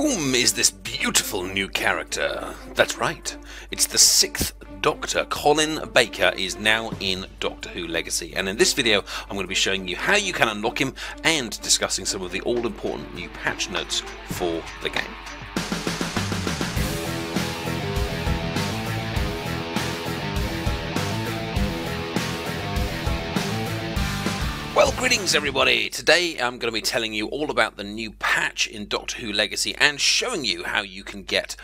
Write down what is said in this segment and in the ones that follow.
Whom is this beautiful new character? That's right, it's the 6th Doctor. Colin Baker is now in Doctor Who Legacy, and in this video I'm going to be showing you how you can unlock him and discussing some of the all-important new patch notes for the game. Well, greetings everybody! Today I'm going to be telling you all about the new patch in Doctor Who Legacy and showing you how you can get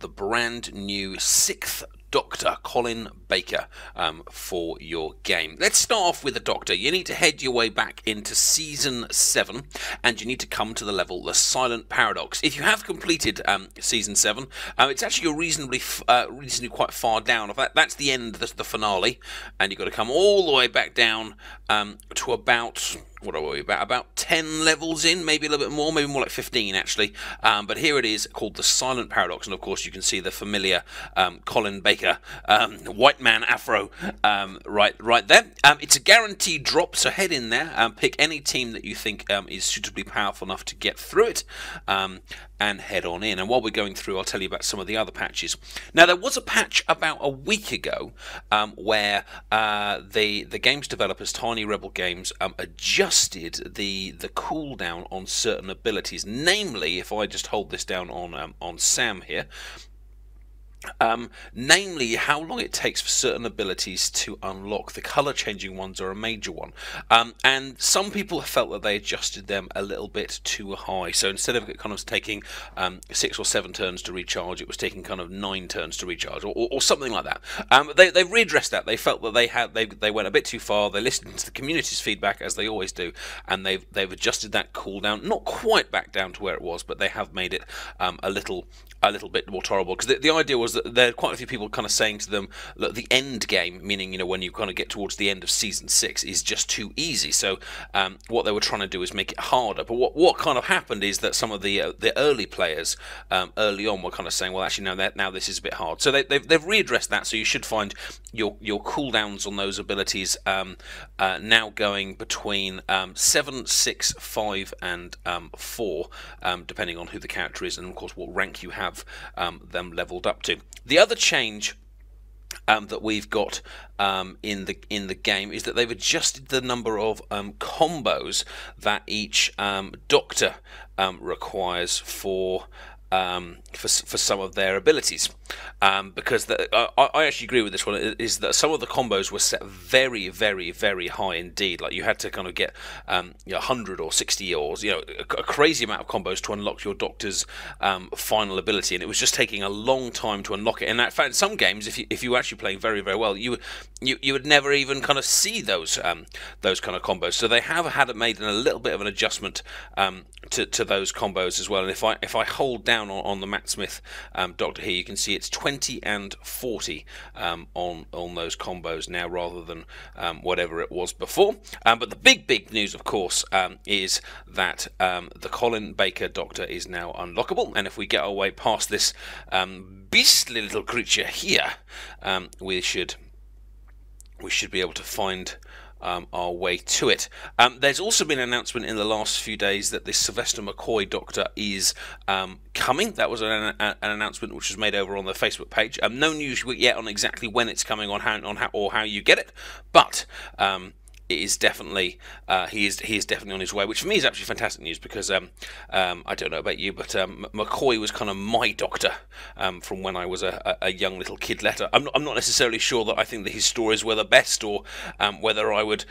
the brand new 6th Doctor, Colin Baker, for your game. Let's start off with the Doctor. You need to head your way back into Season 7 and you need to come to the level The Silent Paradox. If you have completed Season 7, it's actually reasonably quite far down. That's the end, that's the finale, and you've got to come all the way back down to about... what are we about 10 levels in, maybe a little bit more, maybe more like 15 actually, but here it is called The Silent Paradox, and of course you can see the familiar Colin Baker white man afro right there. It's a guaranteed drop, so head in there and pick any team that you think is suitably powerful enough to get through it, and head on in. And while we're going through, I'll tell you about some of the other patches. Now, there was a patch about a week ago where the game's developers, Tiny Rebel Games, adjusted the cooldown on certain abilities. Namely, if I just hold this down on Sam here, namely how long it takes for certain abilities to unlock. The color changing ones are a major one, and some people felt that they adjusted them a little bit too high, so instead of it kind of taking 6 or 7 turns to recharge, it was taking kind of 9 turns to recharge or something like that. They've redressed that. They felt that they went a bit too far. They listened to the community's feedback, as they always do, and they've adjusted that cooldown, not quite back down to where it was, but they have made it a little bit more tolerable, because the idea was that there are quite a few people kind of saying to them, look, the end game, meaning, you know, when you kind of get towards the end of Season 6, is just too easy. So what they were trying to do is make it harder. But what kind of happened is that some of the early players early on were kind of saying, well, actually, no, now this is a bit hard. So they've readdressed that, so you should find your cooldowns on those abilities now going between 7, 6, 5 and 4, depending on who the character is and, of course, what rank you have them leveled up to. The other change that we've got in the game is that they've adjusted the number of combos that each Doctor requires for some of their abilities, because I actually agree with this one, is that some of the combos were set very, very, very high indeed. Like, you had to kind of get 100 or 60 or, you know, a crazy amount of combos to unlock your Doctor's final ability, and it was just taking a long time to unlock it. And in fact, in some games, if you were actually playing very, very well, you would never even kind of see those kind of combos. So they have made a little bit of an adjustment to those combos as well. And if I hold down on the Matt Smith Doctor here, you can see it's 20 and 40 on those combos now, rather than whatever it was before. But the big news, of course, is that the Colin Baker Doctor is now unlockable. And if we get our way past this beastly little creature here, we should be able to find our way to it. There's also been an announcement in the last few days that this Sylvester McCoy Doctor is coming. That was an announcement which was made over on the Facebook page. No news yet on exactly when it's coming, or how you get it, but it is definitely he is definitely on his way, which for me is actually fantastic news, because I don't know about you, but McCoy was kind of my Doctor from when I was a young little kidlet. I'm not necessarily sure that I think that his stories were the best, or whether I would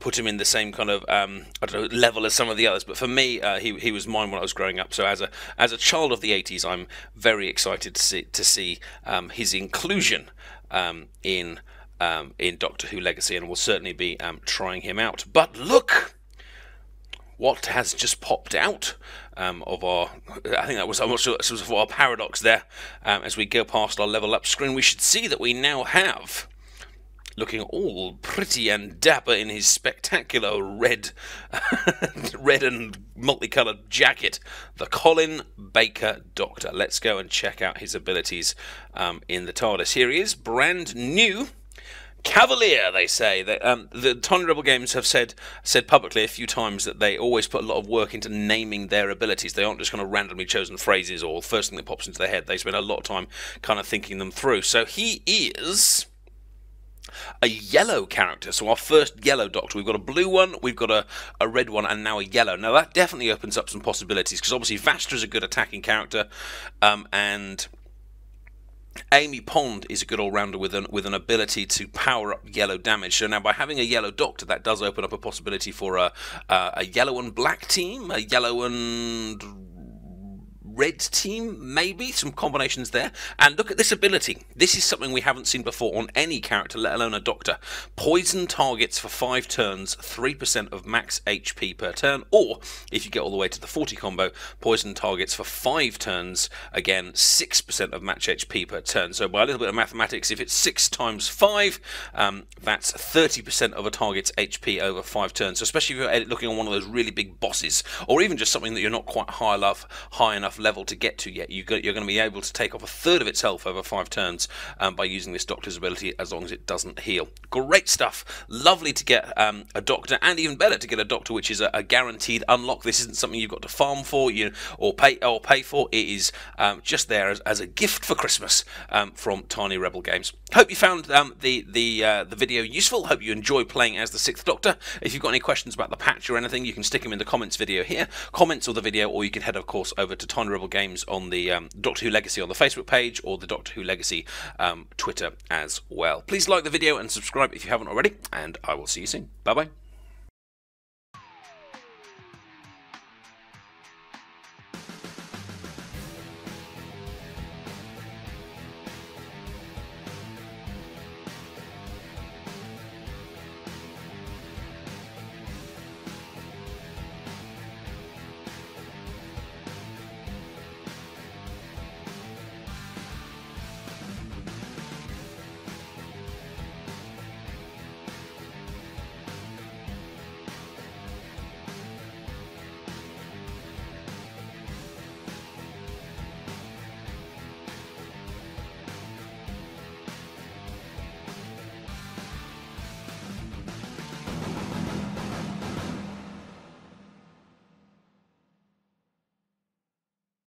put him in the same kind of I don't know, level as some of the others. But for me, he was mine when I was growing up. So as a child of the 80s, I'm very excited to see his inclusion in Doctor Who Legacy, and will certainly be trying him out. But look what has just popped out of our, I think that was, I'm not sure, for our paradox there. As we go past our level up screen, we should see that we now have, looking all pretty and dapper in his spectacular red red and multicoloured jacket, the Colin Baker Doctor. Let's go and check out his abilities in the TARDIS. Here he is, brand new cavalier, they say. That, the Tiny Rebel Games have said publicly a few times that they always put a lot of work into naming their abilities. They aren't just kind of randomly chosen phrases or first thing that pops into their head. They spend a lot of time kind of thinking them through. So he is a yellow character, so our first yellow Doctor. We've got a blue one, we've got a red one, and now a yellow. Now that definitely opens up some possibilities, because obviously Vastra's a good attacking character, and Amy Pond is a good all-rounder with an ability to power up yellow damage. So now by having a yellow Doctor, that does open up a possibility for a yellow and black team, a yellow and red team, maybe some combinations there. And look at this ability. This is something we haven't seen before on any character, let alone a Doctor. Poison targets for 5 turns, 3% of max HP per turn, or if you get all the way to the 40 combo, poison targets for 5 turns, again 6% of max HP per turn. So by a little bit of mathematics, if it's 6 times 5, that's 30% of a target's HP over 5 turns. So especially if you're looking on one of those really big bosses, or even just something that you're not quite high enough level to get to yet, you're going to be able to take off a third of its health over 5 turns by using this Doctor's ability, as long as it doesn't heal. Great stuff. Lovely to get a Doctor, and even better to get a Doctor which is a guaranteed unlock. This isn't something you've got to farm for or pay for. It is just there as a gift for Christmas from Tiny Rebel Games. Hope you found the video useful. Hope you enjoy playing as the 6th Doctor. If you've got any questions about the patch or anything, you can stick them in the comments video here, comments or the video, or you can head of course over to Tiny Rebel Games on the Doctor Who Legacy on the Facebook page, or the Doctor Who Legacy Twitter as well. Please like the video and subscribe if you haven't already, and I will see you soon. Bye bye.